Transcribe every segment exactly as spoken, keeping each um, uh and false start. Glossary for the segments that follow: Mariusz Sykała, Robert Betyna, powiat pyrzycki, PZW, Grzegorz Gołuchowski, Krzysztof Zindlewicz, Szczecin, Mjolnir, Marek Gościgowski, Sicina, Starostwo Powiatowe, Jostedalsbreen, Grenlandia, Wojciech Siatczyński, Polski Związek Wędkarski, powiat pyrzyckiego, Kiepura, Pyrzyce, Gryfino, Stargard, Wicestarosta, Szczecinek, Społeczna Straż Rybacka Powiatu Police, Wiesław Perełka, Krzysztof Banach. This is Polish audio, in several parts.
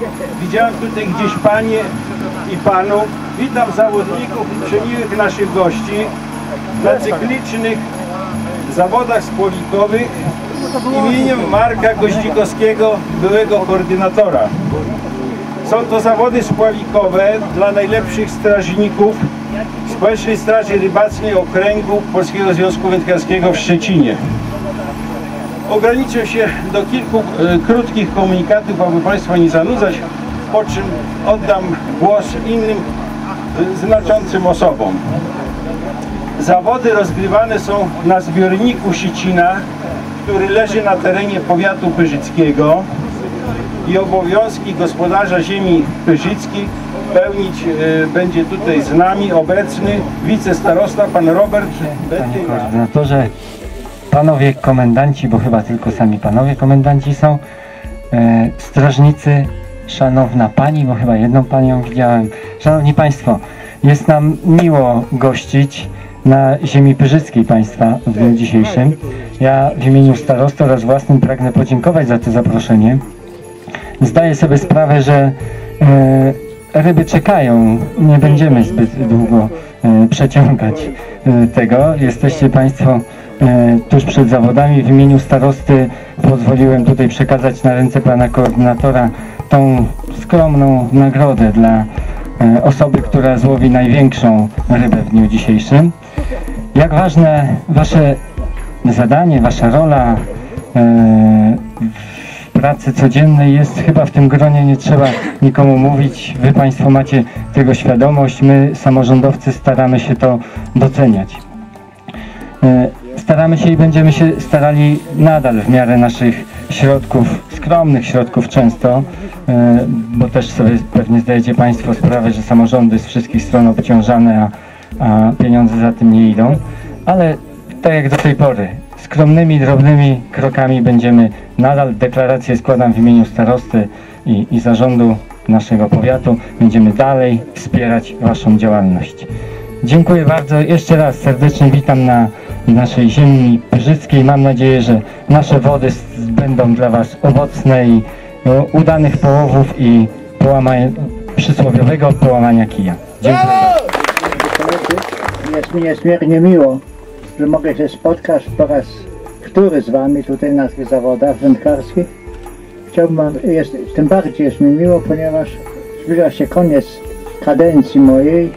witam, widziałem tutaj gdzieś panie i panów, witam zawodników przemiłych naszych gości na cyklicznych zawodach spławikowych imieniem Marka Gościgowskiego, byłego koordynatora. Są to zawody spławikowe dla najlepszych strażników Społecznej Straży Rybackiej Okręgu Polskiego Związku Wędkarskiego w Szczecinie. Ograniczę się do kilku e, krótkich komunikatów, aby Państwa nie zanudzać, po czym oddam głos innym e, znaczącym osobom. Zawody rozgrywane są na zbiorniku Sicina, który leży na terenie powiatu pyrzyckiego i obowiązki gospodarza ziemi pyrzyckiej pełnić e, będzie tutaj z nami obecny wicestarosta pan Robert Betyna. Koordynatorze, panowie komendanci, bo chyba tylko sami panowie komendanci są, e, strażnicy, szanowna pani, bo chyba jedną panią widziałem. Szanowni Państwo, jest nam miło gościć na ziemi pyrzyckiej Państwa w dniu dzisiejszym. Ja w imieniu starosty oraz własnym pragnę podziękować za to zaproszenie. Zdaję sobie sprawę, że e, ryby czekają, nie będziemy zbyt długo e, przeciągać e, tego. Jesteście Państwo tuż przed zawodami. W imieniu starosty pozwoliłem tutaj przekazać na ręce pana koordynatora tą skromną nagrodę dla osoby, która złowi największą rybę w dniu dzisiejszym. Jak ważne wasze zadanie, wasza rola w pracy codziennej jest, chyba w tym gronie nie trzeba nikomu mówić. Wy Państwo macie tego świadomość, my samorządowcy staramy się to doceniać. Staramy się i będziemy się starali nadal w miarę naszych środków, skromnych środków często, bo też sobie pewnie zdajecie Państwo sprawę, że samorządy z wszystkich stron obciążane, a, a pieniądze za tym nie idą, ale tak jak do tej pory, skromnymi, drobnymi krokami będziemy nadal, deklarację składam w imieniu starosty i, i zarządu naszego powiatu, będziemy dalej wspierać Waszą działalność. Dziękuję bardzo, jeszcze raz serdecznie witam na naszej ziemi pyrzyckiej. Mam nadzieję, że nasze wody będą dla Was owocne i udanych połowów i połamania, przysłowiowego połamania kija. Dziękuję. Jest mi niezmiernie miło, że mogę się spotkać po raz który z Wami tutaj na tych zawodach wędkarskich. Chciałbym, jest, tym bardziej jest mi miło, ponieważ zbliża się koniec kadencji mojej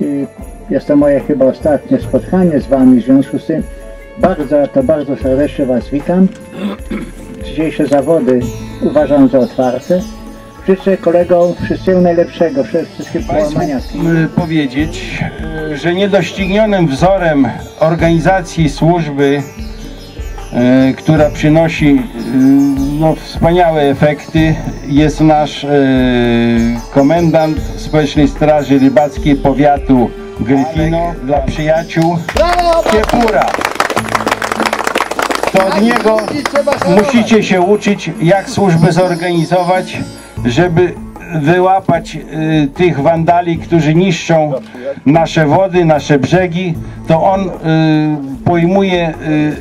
i jest to moje chyba ostatnie spotkanie z Wami, w związku z tym bardzo, to bardzo serdecznie Was witam. Dzisiejsze zawody uważam za otwarte. Życzę kolegom wszystkiego najlepszego, wszystkich połamania. Chciałbym powiedzieć, że niedoścignionym wzorem organizacji służby, która przynosi no, wspaniałe efekty, jest nasz komendant Społecznej Straży Rybackiej Powiatu Gryfino, dla przyjaciół Kiepura. To od niego musicie się uczyć, jak służby zorganizować, żeby wyłapać y, tych wandali, którzy niszczą nasze wody, nasze brzegi. To on y, pojmuje, y,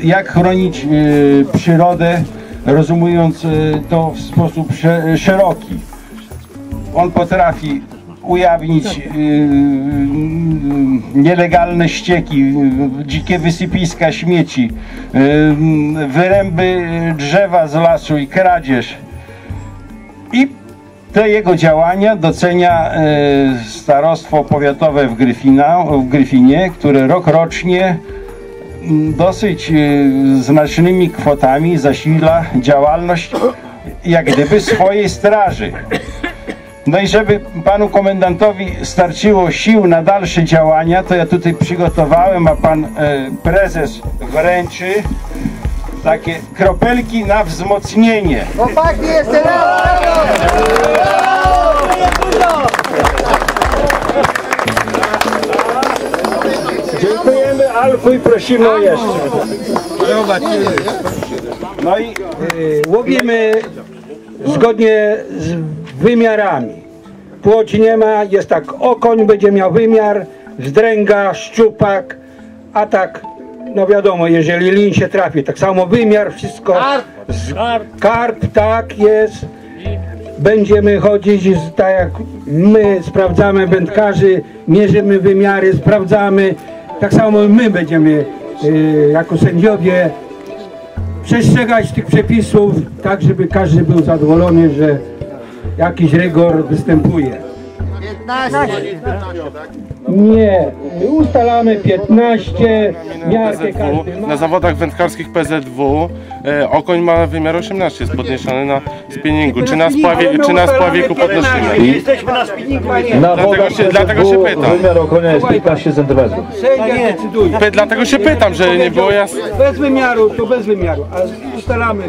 jak chronić y, przyrodę, rozumując y, to w sposób szeroki. On potrafi ujawnić yy, nielegalne ścieki, yy, dzikie wysypiska śmieci, yy, wyręby drzewa z lasu i kradzież. I te jego działania docenia yy, Starostwo Powiatowe w, Gryfina, w Gryfinie, które rok rocznie yy, dosyć yy, znacznymi kwotami zasila działalność jak gdyby swojej straży. No i żeby panu komendantowi starczyło sił na dalsze działania, to ja tutaj przygotowałem, a pan y, prezes wręczy takie kropelki na wzmocnienie. Chłopaki, jeszcze raz! Dziękujemy Alfu i prosimy o jeszcze. No i y, łowimy zgodnie z wymiarami. Płoci nie ma, jest tak, okoń będzie miał wymiar, wzdręga, szczupak, a tak, no wiadomo, jeżeli lin się trafi, tak samo wymiar, wszystko. Karp, z... karp tak jest. będziemy chodzić, tak jak my sprawdzamy wędkarzy, mierzymy wymiary, sprawdzamy, tak samo my będziemy jako sędziowie przestrzegać tych przepisów, tak żeby każdy był zadowolony, że jakiś rygor występuje. Nie, ustalamy piętnaście, miarkę każdy ma. Na zawodach wędkarskich P Z W e, okoń ma wymiar osiemnaście, jest podniesiony na spinningu. Czy na, spławie, czy na spławieku podnosimy? I jesteśmy na spinningu, a nie. Na dlatego, się, dlatego się pytam. Wymiar okonia jest piętnaście centymetrów. Py, dlatego się pytam, że nie było jasne. Bez wymiaru, to bez wymiaru, a ustalamy.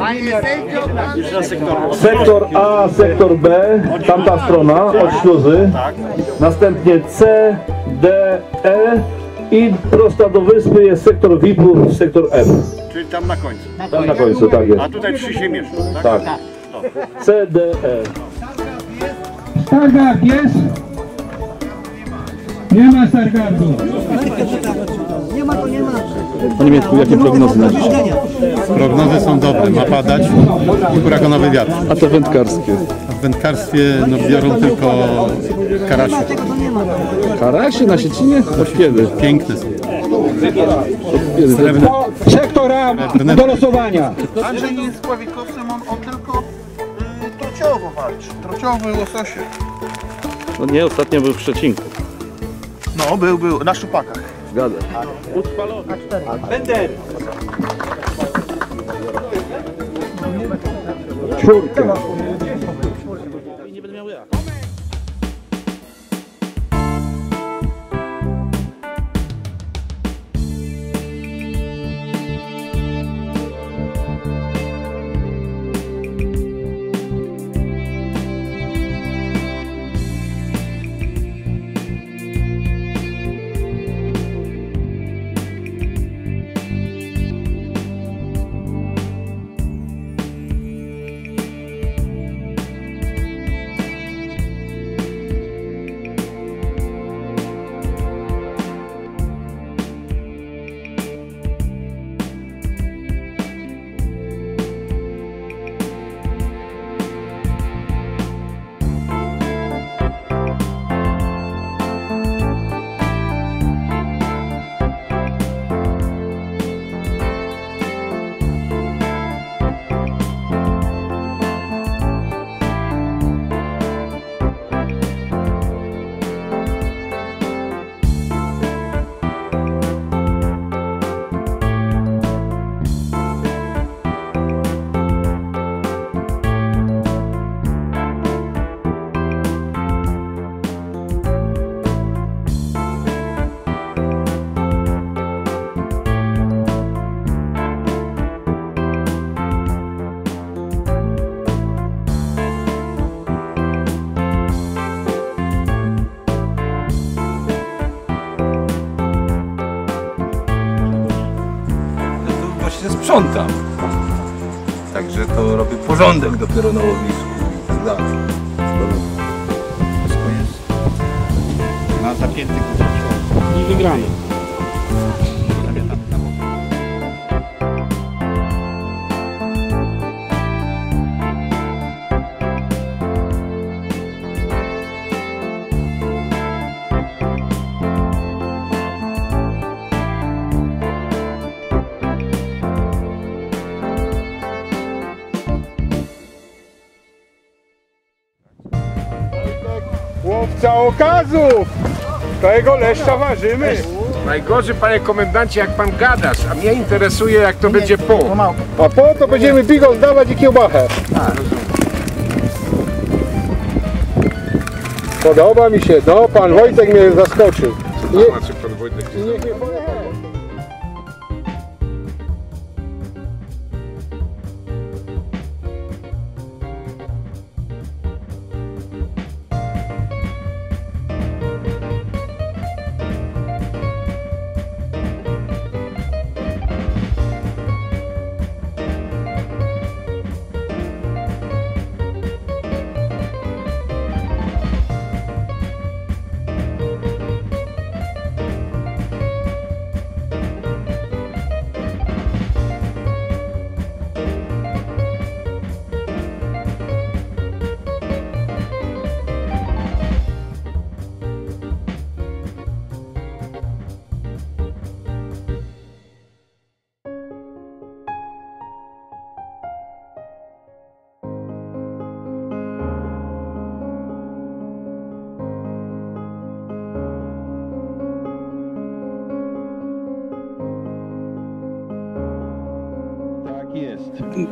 Sektor A, sektor B, tamta strona od śluzy. Następnie C, D, E i prosta do wyspy jest sektor V I P-u, sektor F. Czyli tam na końcu. Na tam na końcu, tak jest. A tutaj przy się mieszczą, tak? Tak. C, D, E. Stargard jest? Nie ma Stargardu. Nie ma, to nie ma. Panie Mietku, jakie prognozy na dzisiaj? Prognozy są dobre, ma padać i huraganowy wiatr. A to wędkarskie? W wędkarstwie no, biorą tylko karasie. Karasie na Szczecinie? Od kiedy? Piękne są. Srebrne. Sektora do losowania. Andrzej nie jest pławikowcem, on, on tylko y, trociowo walczy. Trociowy łososie. No nie, ostatnio był w Szczecinku. No, był, był, na szupakach. Zgadza. Uspalony. Bender. Czwórka. Sprzątam. Także to robię porządek dopiero na łowisku i tak dalej. Wszystko jest na zapięty kuchenki. I wygramy. Za okazów! To jego leszcza ważymy! Najgorzej, panie komendancie, jak pan gadasz, a mnie interesuje, jak to nie, będzie po. A po to będziemy bigos dawać i kiełbachę. A, rozumiem. Podoba mi się, no pan Wojtek mnie zaskoczył. Nie, znaczy pan Wojtek nie, nie, nie.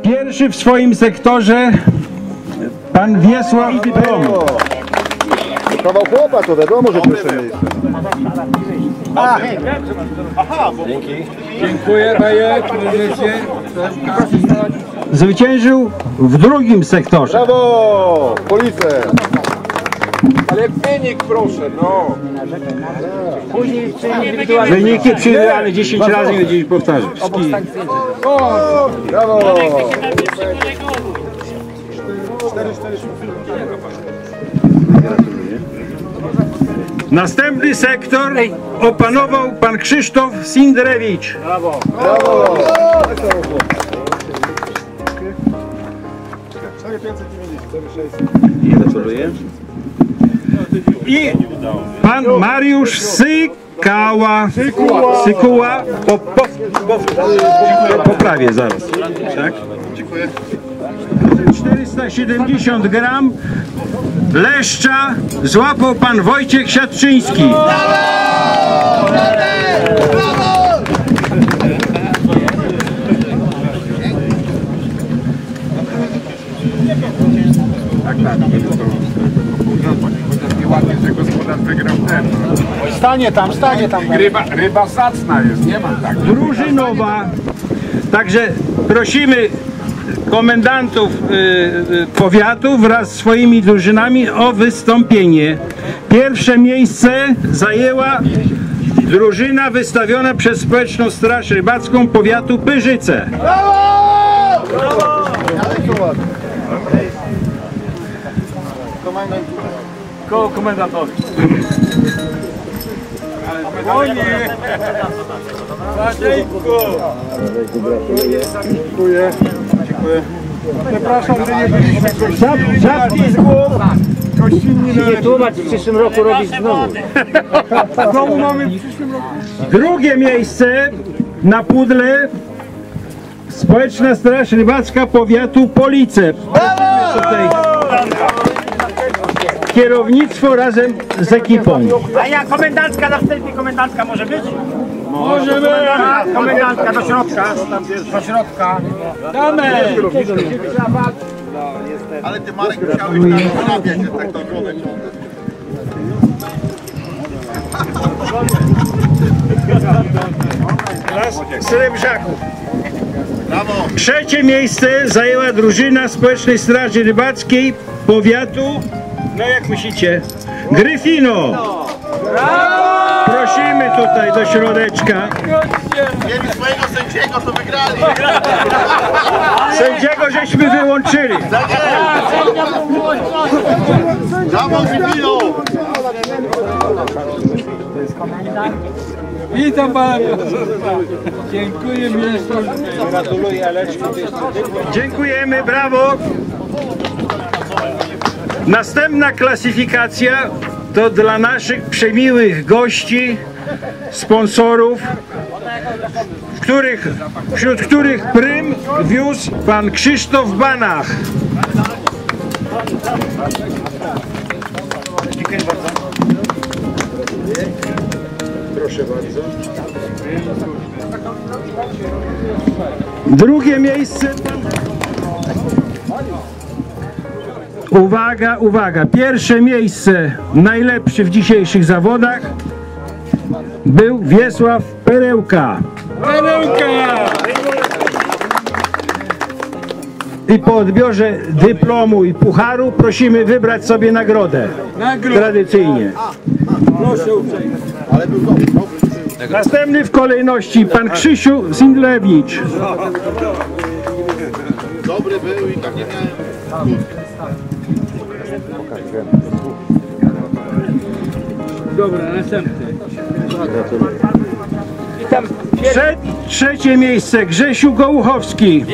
Pierwszy w swoim sektorze pan Wiesław Perełka. Kawał chłopa, to wiadomo, że pierwsze miejsce. Dzięki. Dziękuję, Majek. Zwyciężył w drugim sektorze. Brawo! Police! Ale wynik proszę, no. Później wyniki przyjdę, ale dziesięć razy będziemy ich powtarzać. O! Brawo! Następny sektor opanował pan Krzysztof Zindlewicz. Brawo! Brawo! I pan Mariusz Sykała. Sykała po, po, po, po poprawie zaraz. Tak? Dziękuję. czterysta siedemdziesiąt gram leszcza złapał pan Wojciech Siatczyński. Stanie tam, stanie tam. Ryba, ryba zacna jest, nie ma tak. Drużynowa. Także prosimy komendantów y, powiatu wraz z swoimi drużynami o wystąpienie. Pierwsze miejsce zajęła drużyna wystawiona przez Społeczną Straż Rybacką Powiatu Pyrzyce. Brawo! Brawo! Koło komendantowi. O nie! Dziękuję. Dziękuję. Przepraszam, że nie byliśmy gościnni. Żadki z głów. Gościnni na... Nie tłumacz, w przyszłym roku robić znowu. Znowu mamy w przyszłym roku. Drugie miejsce na pudle Społeczna Straż Rybacka Powiatu Police. Kierownictwo razem z ekipą. A ja komendantka na wstępie, komendantka może być? Może być! Komendantka do środka. Do środka. Damy! Ale ty Marek chciałeś tam porabiać, że tak to głowę ciągnąć. Srebrzaków. Trzecie miejsce zajęła drużyna Społecznej Straży Rybackiej Powiatu. No jak myślicie? Gryfino! Brawo! Prosimy tutaj do środeczka. Mieli swojego sędziego, to wygrali. Sędziego żeśmy wyłączyli. Brawo Gryfino! Witam bardzo. Dziękuję. Gratuluję Aleczku. Dziękujemy, brawo! Następna klasyfikacja to dla naszych przemiłych gości, sponsorów, których, wśród których prym wiózł pan Krzysztof Banach. Dziękuję bardzo. Proszę bardzo. Drugie miejsce. Uwaga, uwaga, pierwsze miejsce, najlepszy w dzisiejszych zawodach, był Wiesław Perełka. Perełka! I po odbiorze dyplomu i pucharu prosimy wybrać sobie nagrodę. Tradycyjnie. Proszę uprzejmie. Następny w kolejności pan Krzysiu Zindlewicz. Dobry był i tak nie miałem. Dobra, następny. Witam. Trze trzecie miejsce Grzesiu Gołuchowski.